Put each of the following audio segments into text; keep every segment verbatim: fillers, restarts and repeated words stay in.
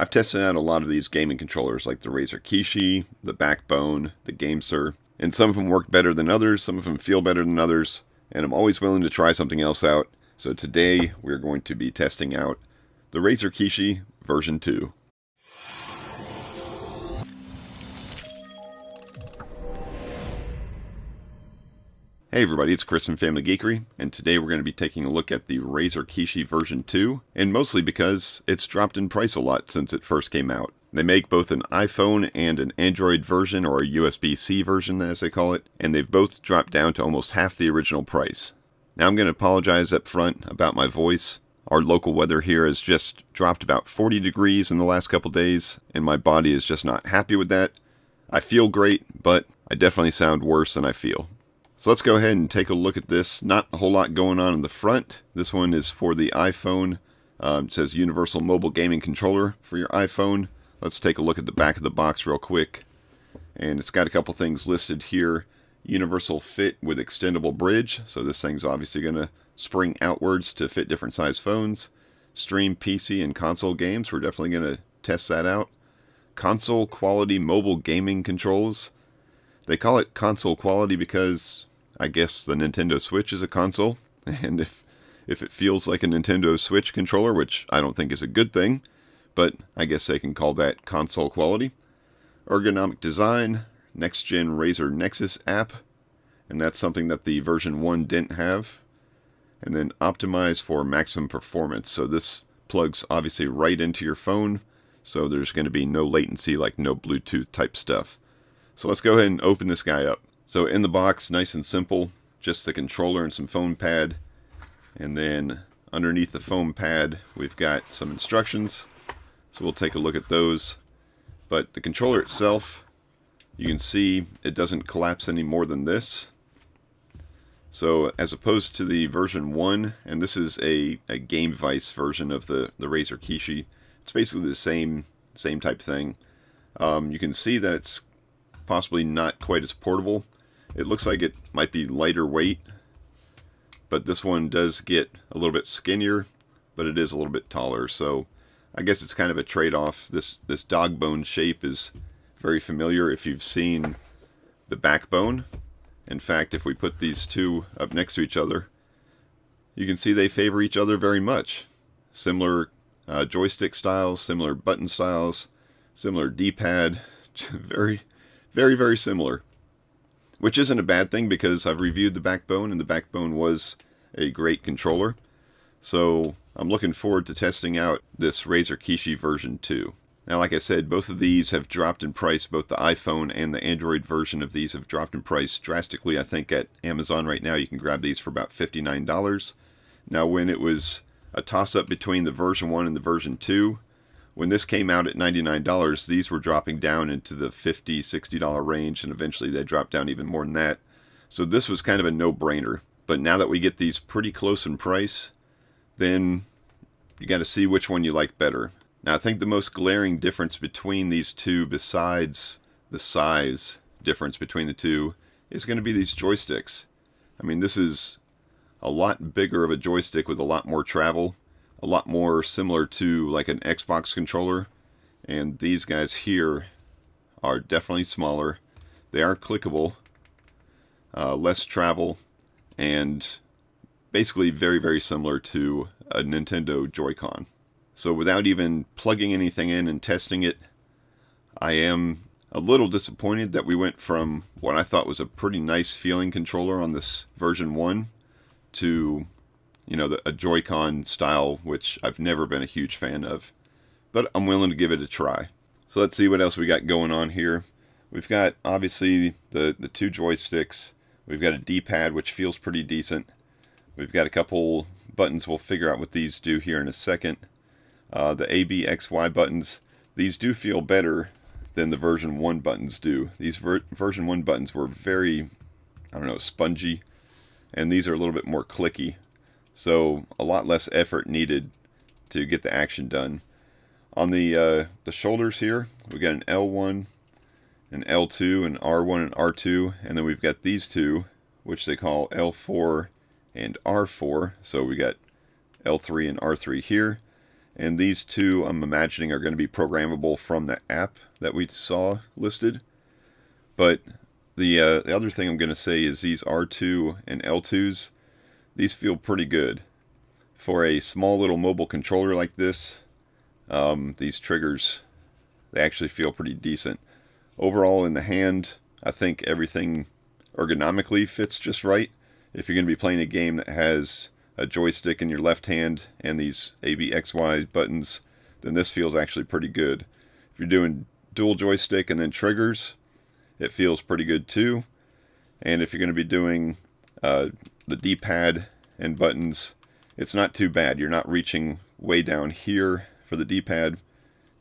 I've tested out a lot of these gaming controllers like the Razer Kishi, the Backbone, the GameSir, and some of them work better than others, some of them feel better than others, and I'm always willing to try something else out. So today we're going to be testing out the Razer Kishi version two. Hey everybody, it's Chris from Family Geekery, and today we're going to be taking a look at the Razer Kishi version two, and mostly because it's dropped in price a lot since it first came out. They make both an iPhone and an Android version, or a U S B C version as they call it, and they've both dropped down to almost half the original price. Now I'm going to apologize up front about my voice. Our local weather here has just dropped about forty degrees in the last couple days, and my body is just not happy with that. I feel great, but I definitely sound worse than I feel. So let's go ahead and take a look at this. Not a whole lot going on in the front. This one is for the iPhone. Um, it says Universal Mobile Gaming Controller for your iPhone. Let's take a look at the back of the box real quick. And it's got a couple things listed here. Universal fit with extendable bridge. So this thing's obviously going to spring outwards to fit different size phones. Stream P C and console games. We're definitely going to test that out. Console quality mobile gaming controls. They call it console quality because I guess the Nintendo Switch is a console, and if if it feels like a Nintendo Switch controller, which I don't think is a good thing, but I guess they can call that console quality. Ergonomic design, next-gen Razer Nexus app, and that's something that the version one didn't have. And then optimize for maximum performance. So this plugs obviously right into your phone, so there's going to be no latency, like no Bluetooth type stuff. So let's go ahead and open this guy up. So in the box, nice and simple, just the controller and some foam pad. And then underneath the foam pad, we've got some instructions. So we'll take a look at those. But the controller itself, you can see it doesn't collapse any more than this. So as opposed to the version one, and this is a, a Gamevice version of the, the Razer Kishi, it's basically the same, same type thing. Um, you can see that it's possibly not quite as portable. It looks like it might be lighter weight, but this one does get a little bit skinnier, but it is a little bit taller, so I guess it's kind of a trade-off. This this dog bone shape is very familiar if you've seen the Backbone. In fact, if we put these two up next to each other, you can see they favor each other very much. Similar uh, joystick styles, similar button styles, similar D-pad, very... Very, very similar, which isn't a bad thing because I've reviewed the Backbone, and the Backbone was a great controller. So I'm looking forward to testing out this Razer Kishi version two. Now, like I said, both of these have dropped in price. Both the iPhone and the Android version of these have dropped in price drastically. I think at Amazon right now you can grab these for about fifty-nine dollars. Now, when it was a toss-up between the version one and the version two, when this came out at ninety-nine dollars, these were dropping down into the fifty, sixty dollar range, and eventually they dropped down even more than that. So this was kind of a no-brainer. But now that we get these pretty close in price, then you got to see which one you like better. Now, I think the most glaring difference between these two, besides the size difference between the two, is going to be these joysticks. I mean, this is a lot bigger of a joystick with a lot more travel. A lot more similar to like an Xbox controller, and these guys here are definitely smaller. They are clickable, uh, less travel, and basically very, very similar to a Nintendo Joy-Con. So without even plugging anything in and testing it, I am a little disappointed that we went from what I thought was a pretty nice feeling controller on this version one to, you know, the, a Joy-Con style, which I've never been a huge fan of. But I'm willing to give it a try. So let's see what else we got going on here. We've got, obviously, the, the two joysticks. We've got a D-pad, which feels pretty decent. We've got a couple buttons. We'll figure out what these do here in a second. Uh, the A, B, X, Y buttons. These do feel better than the version one buttons do. These ver version one buttons were very, I don't know, spongy. And these are a little bit more clicky. So a lot less effort needed to get the action done. On the uh, the shoulders here, we got an L one, an L two, an R one, and R two, and then we've got these two, which they call L four and R four. So we got L three and R three here, And these two, I'm imagining, are going to be programmable from the app that we saw listed. But the, uh, the other thing I'm going to say is these R two and L twos, these feel pretty good. For a small little mobile controller like this, um, these triggers, they actually feel pretty decent. Overall in the hand, I think everything ergonomically fits just right. If you're going to be playing a game that has a joystick in your left hand and these A B X Y buttons, then this feels actually pretty good. If you're doing dual joystick and then triggers, it feels pretty good too. And if you're going to be doing uh, the D-pad and buttons, it's not too bad. You're not reaching way down here for the D-pad.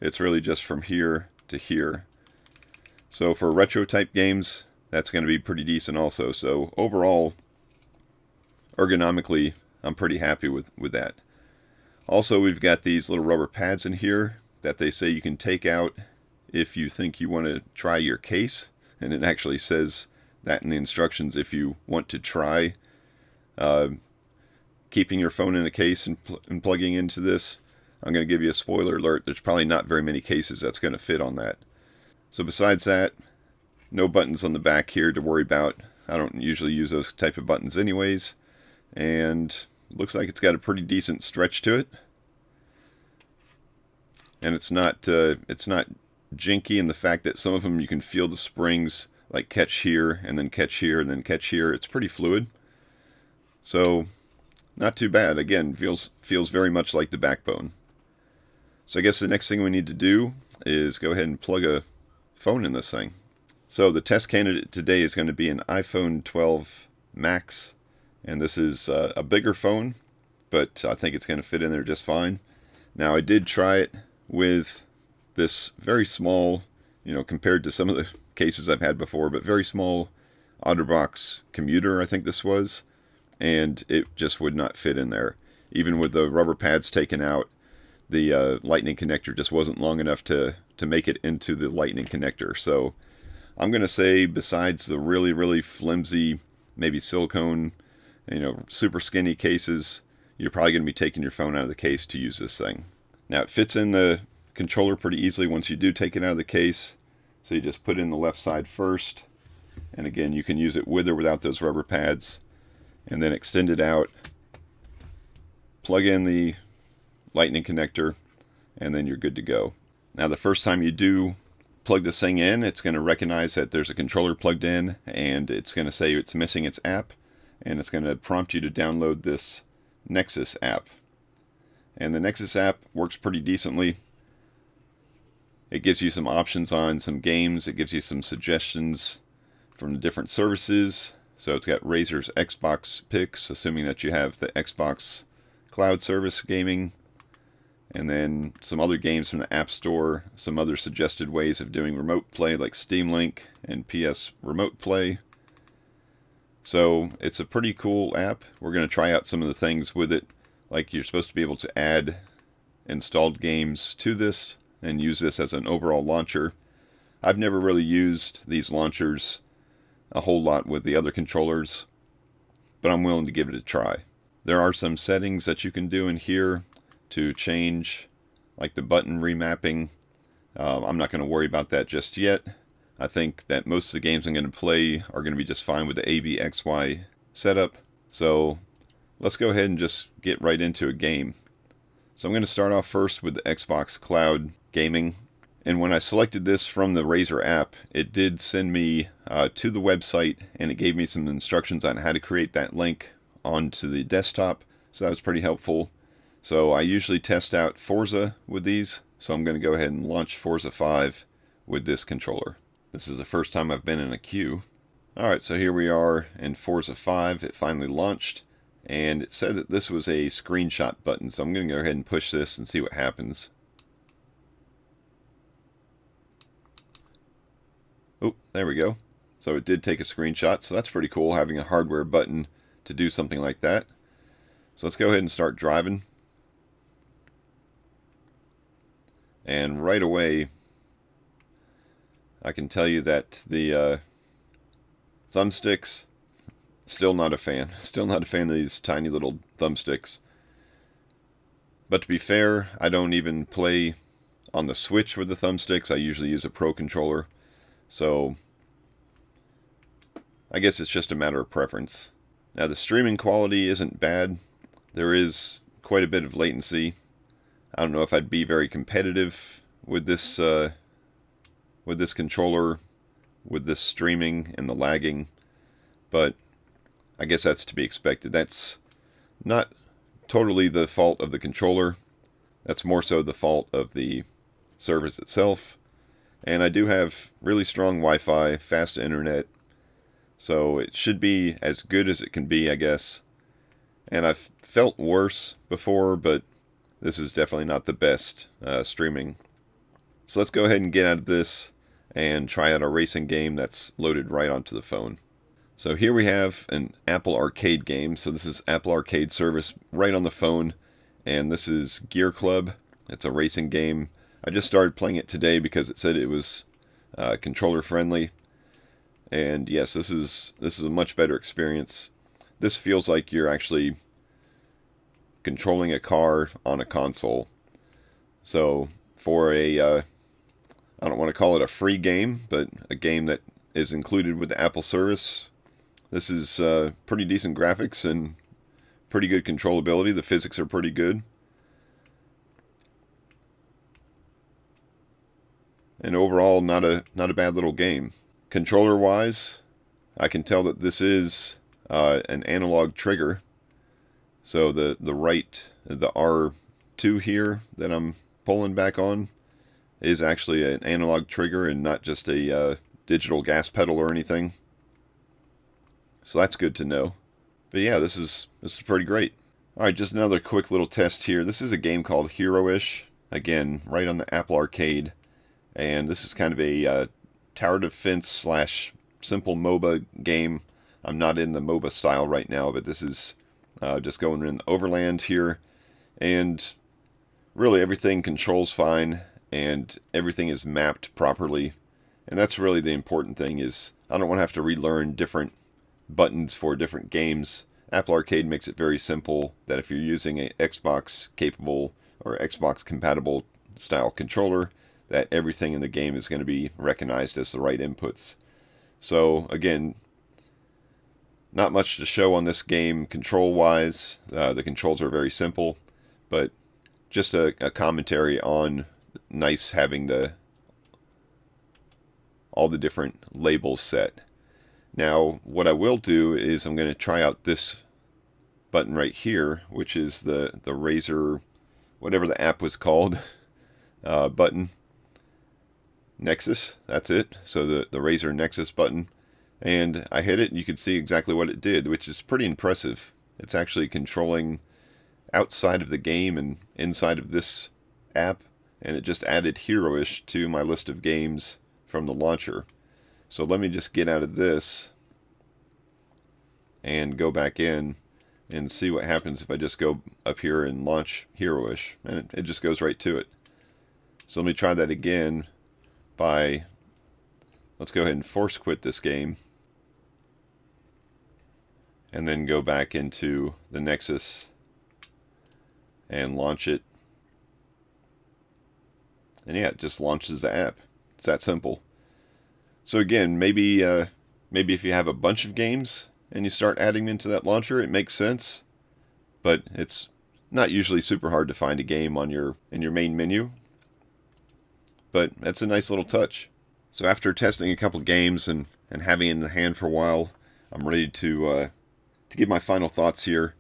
It's really just from here to here. So for retro type games, that's going to be pretty decent also. So overall, ergonomically, I'm pretty happy with, with that. Also, we've got these little rubber pads in here that they say you can take out if you think you want to try your case. And it actually says that in the instructions, if you want to try uh, keeping your phone in a case and, pl and plugging into this. I'm going to give you a spoiler alert. There's probably not very many cases that's going to fit on that. So besides that, no buttons on the back here to worry about. I don't usually use those type of buttons anyways. And it looks like it's got a pretty decent stretch to it. And it's not uh, it's not jinky in the fact that some of them you can feel the springs, like catch here and then catch here and then catch here. It's pretty fluid. So not too bad. Again, feels feels very much like the Backbone. So I guess the next thing we need to do is go ahead and plug a phone in this thing. So the test candidate today is going to be an iPhone twelve Max, and this is uh, a bigger phone, but I think it's going to fit in there just fine. Now I did try it with this very small, you know, compared to some of the cases I've had before, but very small OtterBox commuter, I think this was, and it just would not fit in there. Even with the rubber pads taken out, the uh, lightning connector just wasn't long enough to, to make it into the lightning connector. So I'm going to say, besides the really, really flimsy, maybe silicone, you know, super skinny cases, you're probably going to be taking your phone out of the case to use this thing. Now it fits in the controller pretty easily once you do take it out of the case. So you just put in the left side first. And again, you can use it with or without those rubber pads. And then extend it out, plug in the lightning connector, and then you're good to go. Now the first time you do plug this thing in, it's going to recognize that there's a controller plugged in, and it's going to say it's missing its app, and it's going to prompt you to download this Nexus app. And the Nexus app works pretty decently. It gives you some options on some games, it gives you some suggestions from the different services. So it's got Razer's Xbox picks, assuming that you have the Xbox Cloud Service Gaming, and then some other games from the App Store, some other suggested ways of doing remote play like Steam Link and P S Remote Play. So it's a pretty cool app. We're going to try out some of the things with it, like you're supposed to be able to add installed games to this and use this as an overall launcher. I've never really used these launchers a whole lot with the other controllers, but I'm willing to give it a try. There are some settings that you can do in here to change, like the button remapping. Uh, I'm not going to worry about that just yet. I think that most of the games I'm going to play are going to be just fine with the A B X Y setup. So let's go ahead and just get right into a game. So I'm going to start off first with the Xbox Cloud Gaming. And when I selected this from the Razer app, it did send me uh, to the website, and it gave me some instructions on how to create that link onto the desktop. So that was pretty helpful. So I usually test out Forza with these. So I'm going to go ahead and launch Forza five with this controller. This is the first time I've been in a queue. Alright, so here we are in Forza five. It finally launched. And it said that this was a screenshot button. So I'm going to go ahead and push this and see what happens. Oh, there we go. So it did take a screenshot, so that's pretty cool, having a hardware button to do something like that. So let's go ahead and start driving. And right away, I can tell you that the uh, thumbsticks, still not a fan. Still not a fan of these tiny little thumbsticks. But to be fair, I don't even play on the Switch with the thumbsticks. I usually use a Pro controller. So I guess it's just a matter of preference. Now the streaming quality isn't bad. There is quite a bit of latency. I don't know if I'd be very competitive with this uh, with this controller, with this streaming and the lagging, but I guess that's to be expected. That's not totally the fault of the controller. That's more so the fault of the service itself. And I do have really strong Wi-Fi, fast internet, so it should be as good as it can be, I guess. And I've felt worse before, but this is definitely not the best uh, streaming. So let's go ahead and get out of this and try out a racing game that's loaded right onto the phone. So here we have an Apple Arcade game. So this is Apple Arcade service right on the phone, and this is Gear Club. It's a racing game. I just started playing it today because it said it was uh, controller friendly. And yes, this is this is a much better experience. This feels like you're actually controlling a car on a console. So for a, uh, I don't want to call it a free game, but a game that is included with the Apple service, this is uh, pretty decent graphics and pretty good controllability. The physics are pretty good. And overall, not a, not a bad little game. Controller-wise, I can tell that this is uh, an analog trigger. So the, the right, the R two here that I'm pulling back on is actually an analog trigger and not just a uh, digital gas pedal or anything. So that's good to know. But yeah, this is, this is pretty great. Alright, just another quick little test here. This is a game called Hero-ish. Again, right on the Apple Arcade. And this is kind of a uh, tower defense slash simple MOBA game. I'm not in the MOBA style right now, but this is... Uh, just going in overland here, and really everything controls fine and everything is mapped properly, and that's really the important thing. Is I don't want to have to relearn different buttons for different games. Apple Arcade makes it very simple that if you're using a Xbox capable or Xbox compatible style controller, that everything in the game is going to be recognized as the right inputs. So again, not much to show on this game control-wise. Uh, the controls are very simple, but just a, a commentary on nice having the all the different labels set. Now, what I will do is I'm going to try out this button right here, which is the, the Razer, whatever the app was called, uh, button. Nexus, that's it. So the, the Razer Nexus button. And I hit it, and you can see exactly what it did, which is pretty impressive. It's actually controlling outside of the game and inside of this app, and it just added Hero-ish to my list of games from the launcher. So let me just get out of this and go back in and see what happens if I just go up here and launch Hero-ish, and it, it just goes right to it. So let me try that again by... Let's go ahead and force quit this game. And then go back into the Nexus and launch it. And yeah, it just launches the app. It's that simple. So again, maybe uh, maybe if you have a bunch of games and you start adding into that launcher, it makes sense. But it's not usually super hard to find a game on your in your main menu. But that's a nice little touch. So after testing a couple games and, and having it in the hand for a while, I'm ready to uh, to give my final thoughts here.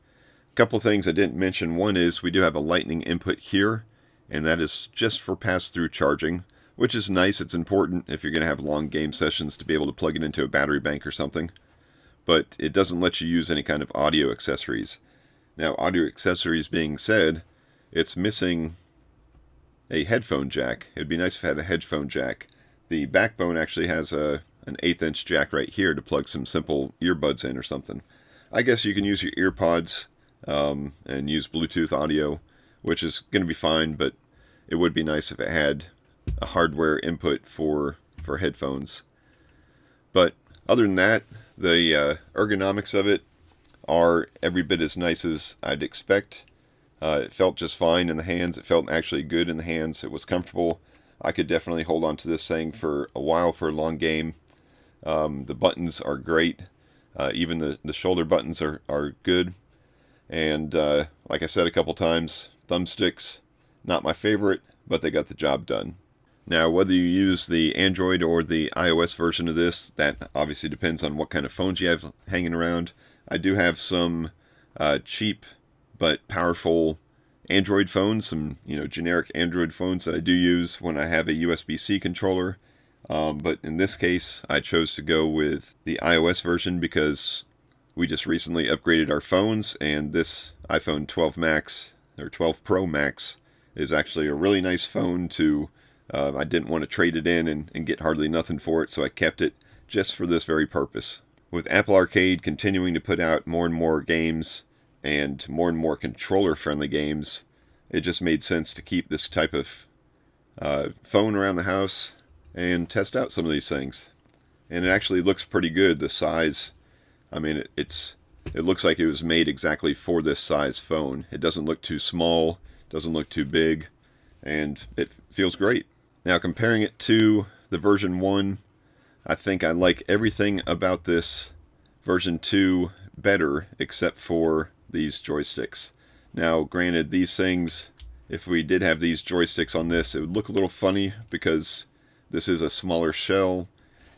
A couple things I didn't mention. One is we do have a lightning input here, and that is just for pass-through charging, which is nice. It's important if you're going to have long game sessions to be able to plug it into a battery bank or something. But it doesn't let you use any kind of audio accessories. Now, audio accessories being said, it's missing a headphone jack. It would be nice if it had a headphone jack. The Backbone actually has a an eighth inch jack right here to plug some simple earbuds in or something. I guess you can use your ear pods um, and use Bluetooth audio, which is going to be fine, but it would be nice if it had a hardware input for for headphones. But other than that, the uh, ergonomics of it are every bit as nice as I'd expect. Uh, it felt just fine in the hands. It felt actually good in the hands. It was comfortable. I could definitely hold on to this thing for a while, for a long game. Um, the buttons are great. Uh, even the, the shoulder buttons are, are good. And uh, like I said a couple times, thumbsticks, not my favorite, but they got the job done. Now, whether you use the Android or the iOS version of this, that obviously depends on what kind of phones you have hanging around. I do have some uh, cheap but powerful Android phones, some you know generic Android phones that I do use when I have a U S B C controller. Um, but in this case, I chose to go with the iOS version because we just recently upgraded our phones, and this iPhone twelve Max or twelve Pro Max is actually a really nice phone to. Uh, I didn't want to trade it in and, and get hardly nothing for it, so I kept it just for this very purpose. With Apple Arcade continuing to put out more and more games and more and more controller-friendly games, it just made sense to keep this type of uh, phone around the house and test out some of these things. And it actually looks pretty good, the size. I mean, it, it's it looks like it was made exactly for this size phone. It doesn't look too small, doesn't look too big, and it feels great. Now, comparing it to the version one, I think I like everything about this version two better except for these joysticks. Now, granted, these things, if we did have these joysticks on this, it would look a little funny because this is a smaller shell,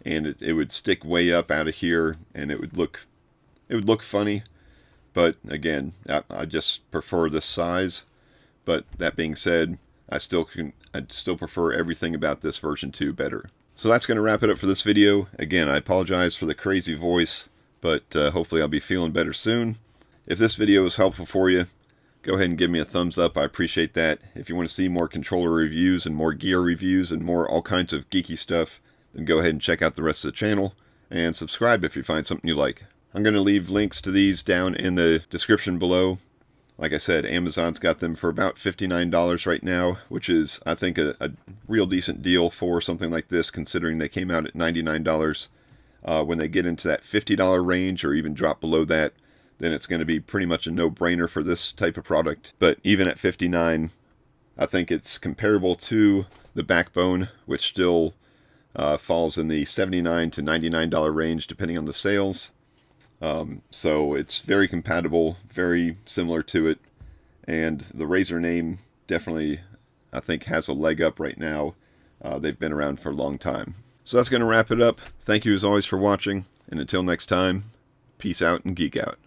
and it, it would stick way up out of here, and it would look it would look funny. But again, I, I just prefer this size. But that being said, I still can I still prefer everything about this version two better. So that's going to wrap it up for this video. Again, I apologize for the crazy voice, but uh, hopefully I'll be feeling better soon. If this video was helpful for you, go ahead and give me a thumbs up. I appreciate that. If you want to see more controller reviews and more gear reviews and more all kinds of geeky stuff, then go ahead and check out the rest of the channel and subscribe if you find something you like. I'm going to leave links to these down in the description below. Like I said, Amazon's got them for about fifty-nine dollars right now, which is, I think, a, a real decent deal for something like this, considering they came out at ninety-nine dollars. Uh, when they get into that fifty dollar range or even drop below that, then it's going to be pretty much a no-brainer for this type of product. But even at fifty-nine dollars, I think it's comparable to the Backbone, which still uh, falls in the seventy-nine to ninety-nine dollar range, depending on the sales. Um, so it's very compatible, very similar to it, and the Razer name definitely, I think, has a leg up right now. Uh, they've been around for a long time. So that's going to wrap it up. Thank you as always for watching, and until next time, peace out and geek out.